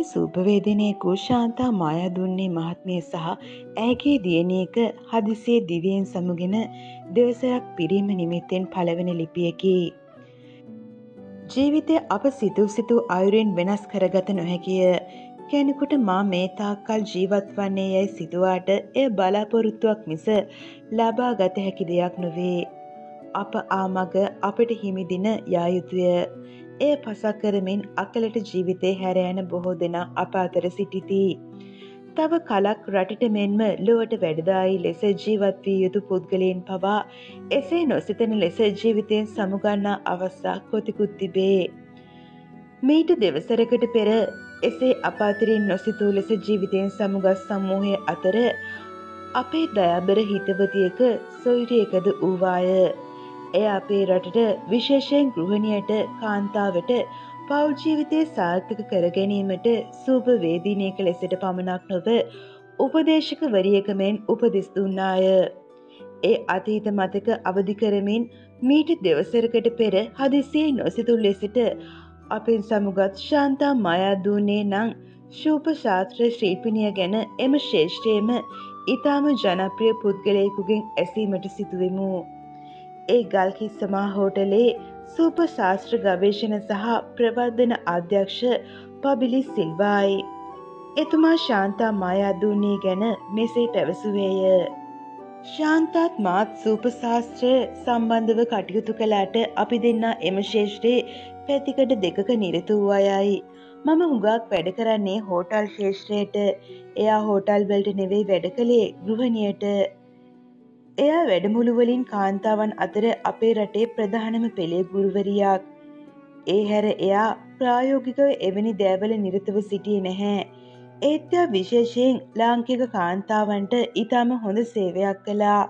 එම සූපවේදිනියකු ශාන්තා මායදුන්නේ මහත්මිය සහ ඇගේ දියණියක හදිසියේ දිවියෙන් සමුගෙන දවසක් පිරීම නිමිත්තෙන් පළවෙනි ලිපියකි. ජීවිතය අප සිතූ සිතූ අයුරින් වෙනස් කරගත නොහැකිය. කෙනෙකුට මා මේ තාක්කල් ජීවත් වන්නේ යයි සිතුවාට එය බලාපොරොත්තුවක් මිස ලබා ගත හැකි දෙයක් නොවේ. අප ආමග අපට හිමිදින යා යුතුය. එය පසක් කරමින් අකලට ජීවිතේ හැර යන බොහෝ දෙනා අප අතර සිටිති. තව කලක් රටට මෙන්ම ලොවට වැඩදායි ලෙස ජීවත් වී යුතු පුද්ගලයන් පවා එසේ නොසිතන ලෙස ජීවිතයෙන් සමුගන්නා අවස්ථා කොතෙකුත් තිබේ. මීට දෙවසරකට පෙර එසේ අප අතරින් නොසිතූ ලෙස ජීවිතයෙන් සමුගත් සමූහයේ අතර අපේ දයාබර හිතවතියක සොයුරියකද වූවාය. එය අපේ රටට විශේෂයෙන් ගෘහණියට කාන්තාවට පෞල් ජීවිතය සාර්ථක කර ගැනීමට සූපවේදිනියක ලෙසට පමණක් නොව උපදේශකවරියක මෙන් උපදෙස් දුන්නාය. ඒ අතීත මතක අවදි කරමින් මීට දෙවසරකට පෙර හදිසියේ නොසිතූ ලෙසට අපෙන් සමුගත් ශාන්තා මායදුන්නේ නම් ශූප ශාස්ත්‍ර ශිල්පිනිය ගැන එම ශේෂ්ඨයේම ඊටම ජනප්‍රිය පුද්ගලයෙකුගෙන් ඇසීමට සිටුවෙමු. ඒ ගල්කිස්ස මා හෝටලේ සූප ශාස්ත්‍ර ගවේෂණ සහ ප්‍රවර්ධන අධ්‍යක්ෂ පබිලි සිල්වායි. එතුමා ශාන්තා මායදුන්නේ ගැන මෙසේ පැවසුවේය. ශාන්තාත් මාත් සූප ශාස්ත්‍රය සම්බන්ධව කටයුතු කළාට අපි දෙන්නා එම ශේෂ්ත්‍රයේ පැතිකඩ දෙකක නිරත වූ අයයි. මම හුඟක් වැඩ කරන්නේ හෝටල් ශේෂ්ත්‍රයට. එයා හෝටල් වලට නෙවෙයි වැඩ කළේ ගෘහණියට. එය වැඩමුළු වලින් කාන්තාවන් අතර අපේ රටේ ප්‍රධානම පෙළේ ගුරුවරියක්. ඒ හැර එයා ප්‍රායෝගිකව එවැනි දේවල් නිරතව සිටියේ නැහැ. ඒත් එයා විශේෂයෙන් ලාංකික කාන්තාවන්ට ඊටම හොඳ සේවයක් කළා.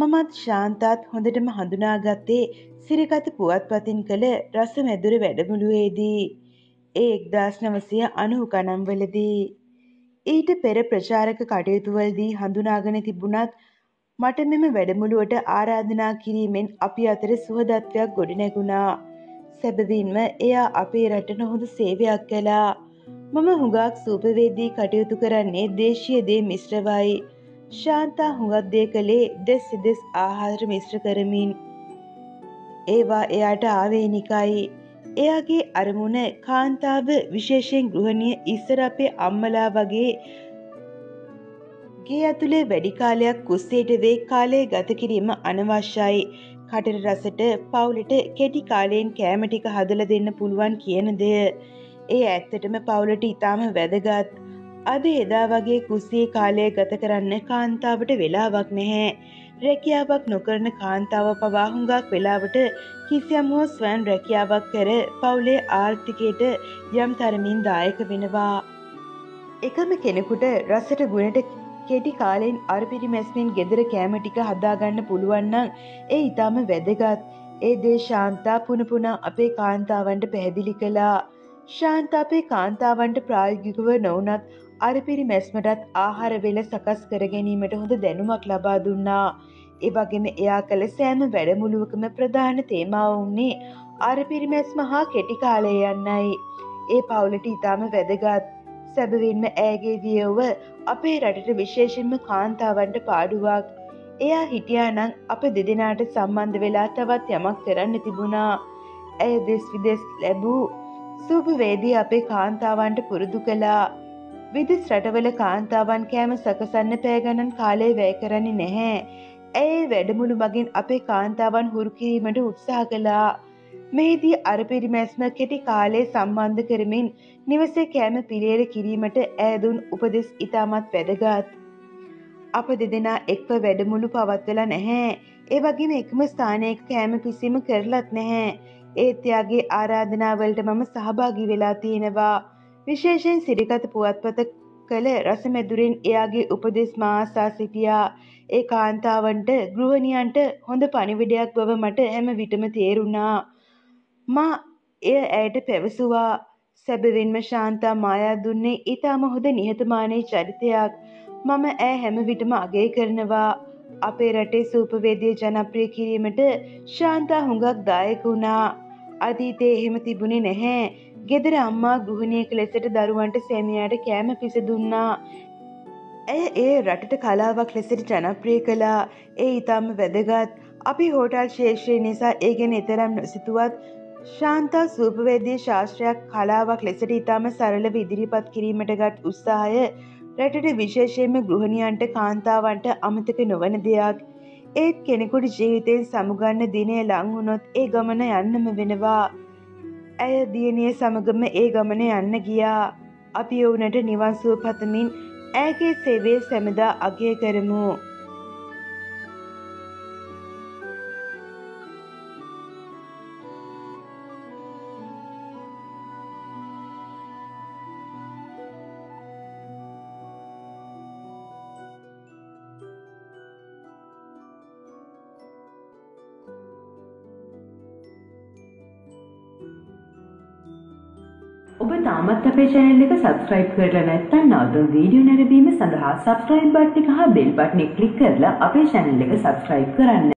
මමත් ශාන්තාත් හොඳටම හඳුනාගත්තේ සිරිගත පුවත්පතින් කළ රසමැදුර වැඩමුළුවේදී. ඒ 1990 ගණන් වලදී. ඊට පෙර ප්‍රචාරක කටයුතු වලදී හඳුනාගෙන තිබුණත් මට මෙම වැඩමුළුවට ආරාධනා කිරීමෙන් අපි අතර සුහදත්වයක් ගොඩනැගුණා. සැබවින්ම එයා අපේ රටට හොඳ සේවයක් කළා. මම හුඟක් සූපවේදී කටයුතු කරන්නේ දේශීය දේ මිශ්‍රවයි. ශාන්තා හුඟක් දේ කළේ දෙස් සිදෙස් ආහාර මිශ්‍ර කරමින්. ඒවා එයාට ආවේනිකයි. එයාගේ අරමුණ කාන්තාව විශේෂයෙන් ගෘහණිය ඉස්සර අපේ අම්මලා වගේ ගේ ඇතුලේ වැඩි කාලයක් කුස්සියට වේ කාලය ගත කිරීම අනවශ්‍යයි. කටට රසට පවුලට කෙටි කාලයෙන් කෑම ටික හදලා දෙන්න පුළුවන් කියන දෙය. ඒ ඇත්තටම පවුලට ඊටම වැදගත්. අද එදා වගේ කුස්සියේ කාලය ගත කරන්න කාන්තාවට වෙලාවක් නැහැ. රැකියාවක් නොකරන කාන්තාව පවා හුඟක් වෙලාවට කිසියම් හෝ ස්වයං රැකියාවක් කර පවුලේ ආර්ථිකයට යම් තරමින් දායක වෙනවා. එකම කෙනෙකුට රසට ගුණට කෙටි කාලෙන් අර පිරිමැස්මින් ගෙදර කෑම ටික හදාගන්න පුළුවන් නම් ඒ ඊටම වැදගත්. ඒ දේ ශාන්තා පුනපුනා අපේ කාන්තාවන්ට පැහැදිලි කළා. ශාන්තා අපේ කාන්තාවන්ට ප්‍රායෝගිකව නොවුනත් අර පිරිමැස්මටත් ආහාර වේල සකස් කර ගැනීමට හොඳ දැනුමක් ලබා දුන්නා. ඒ වගේම එයා කළ සෑම වැඩමුළුවකම ප්‍රධාන තේමාව වුණේ අර පිරිමැස්ම හා කෙටි කාලය යන්නයි. ඒ පවුලට ඊටම වැදගත්. සැබවින්ම ඇගේ වියව අපේ රටට විශේෂයෙන්ම කාන්තාවන්ට පාඩුවක්. එයා හිටියානම් අප දෙදෙනාට සම්බන්ධ වෙලා තවත් යමක් කරන්න තිබුණා. ඇය දෙස් විදෙස් ලැබූ සූපවේදී අපේ කාන්තාවන්ට පුරුදු කළා. විදෙස් රටවල කාන්තාවන් කෑම සකසන්න පැය ගණන් කාලය වැය කරන්නේ නැහැ. ඇය වැඩමුළු මගින් අපේ කාන්තාවන් හුරු කිරීමට උත්සාහ කළා. මෙහිදී අර පිරිමැස්ම කෙටි කාලයේ සම්බන්ධ කරමින් නිවසේ කෑම පිළියෙල කිරීමට ඇය දුන් උපදෙස් ඉතාමත් වැදගත්. අප දෙදෙනා එක්ව වැඩමුළු පවත්වලා නැහැ. ඒ වගේම එකම ස්ථානයක කෑම පිසීම කරලත් නැහැ. ඒත් එයාගේ ආරාධනාවලට මම සහභාගී වෙලා තියෙනවා. විශේෂයෙන් සිරිගත පුවත්පත කළ රසමැදුරෙන් එයාගේ උපදෙස් මා ආසා සිටියා. ඒ කාන්තාවන්ට ගෘහණියන්ට හොඳ පණිවිඩයක් බව මට හැම විටම තේරුණා. මා එය ඇයට පැවසුවා. සැබවින්ම ශාන්තා මායදුන්නේ ඊටම හොඳ නිහතමානී චරිතයක්. මම ඇය හැම විටම අගය කරනවා. අපේ රටේ සූපවේදී ජනප්‍රිය කිරීමට ශාන්තා හුඟක් දායක වුණා. අතීතයේ එහෙම තිබුණේ නැහැ. ගෙදර අම්මා ගෘහණියෙක් ලෙසට දරුවන්ට සැමියාට කෑම පිස දුන්නා. ඇය ඒ රටට කලාවක් ලෙසට ජනප්‍රිය කළා. ඒ ඊටම වැදගත්. අපි හෝටල් ශේෂ්ත්‍රය නිසා ඒ ගැන ඊතරම් නොසිතුවත් ශාන්තා සූපවේදී ශාස්ත්‍රයක් කලාවක් ලෙසට ඊටම සරලව ඉදිරිපත් කිරීමටගත් උත්සාහය රටට විශේෂයෙන්ම ගෘහණියන්ට කාන්තාවන්ට අමතක නොවන දෙයක්. ඒත් කෙනෙකුට ජීවිතයෙන් සමුගන්න දිනය ලඟ වුණොත් ඒ ගමන යන්නම වෙනවා. ඇය දියණිය සමගම ඒ ගමන යන්න ගියා. අපි ඔවුන්ට නිවන් සුව පතමින් ඇගේ සේවය සැමදා අගය කරමු. ඔබ තාමත් අපේ channel එක subscribe කරලා නැත්නම් නැවතුම් වීඩියෝ නැරඹීම සඳහා subscribe button එක හා bell button එක click කරලා අපේ channel එක subscribe කරන්න.